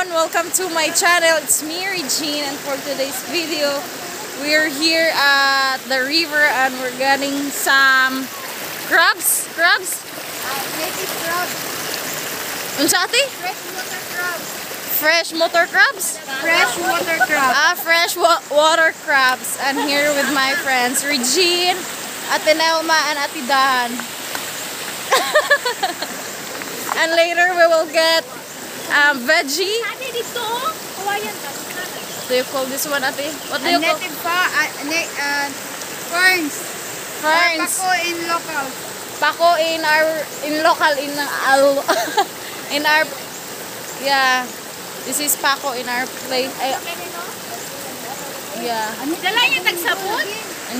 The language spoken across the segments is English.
everyone, welcome to my channel. It's me, Regine, and for today's video we're here at the river and we're getting some crabs. Native crabs. Unsati? Freshwater crabs. Freshwater crabs? Freshwater crabs. Freshwater crabs. And here with my friends Regine, Ate Nelma, and Ate Dan. And later we will get veggie. Do you call this one, Ate? What do you call? Ferns. Ferns. Or pako in local. Pako in our yeah. This is pako in our place. Yeah. And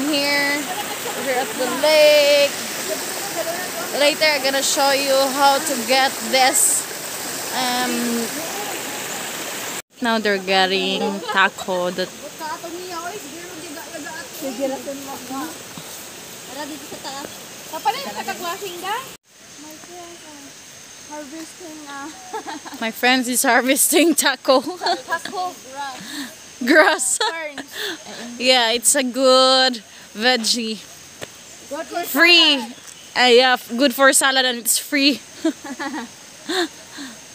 here we're at the lake. Later I'm gonna show you how to get this. Now they're getting taco. That my friends is harvesting taco. Grass. Yeah, it's a good veggie. Free. Yeah, good for salad and it's free.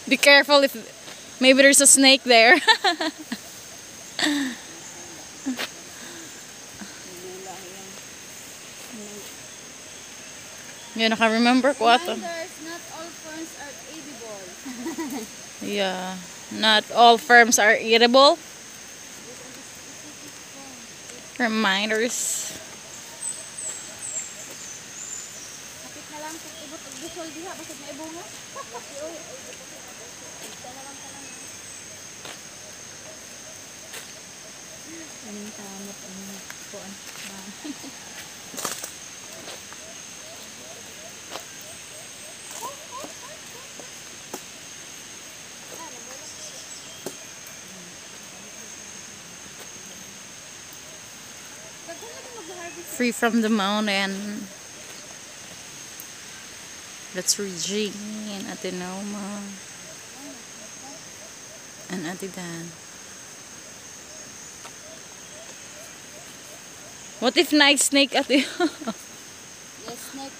Be careful if maybe there's a snake there. Yeah, I remember kwato. Not all ferns are edible. Yeah, not all ferns are edible. Reminders. Free from the mountain. That's Regine, Ate Nelma, and Ate Dan. What if night snake, Ate? The snake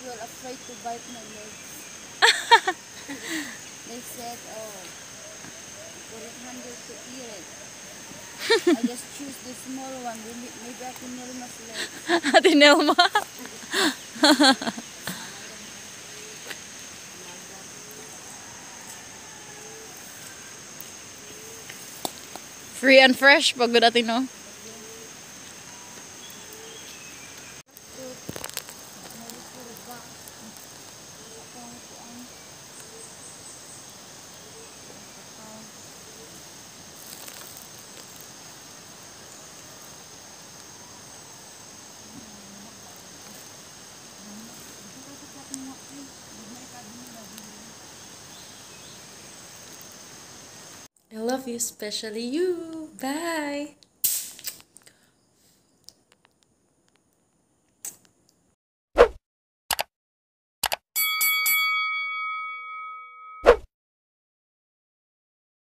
will afraid to bite my legs. They said, oh, for 100 to eat it. I just choose the small one. Maybe I can Nelma's legs. Ate Nelma. Free and fresh, pagod atin, no? I love you, especially you. Bye.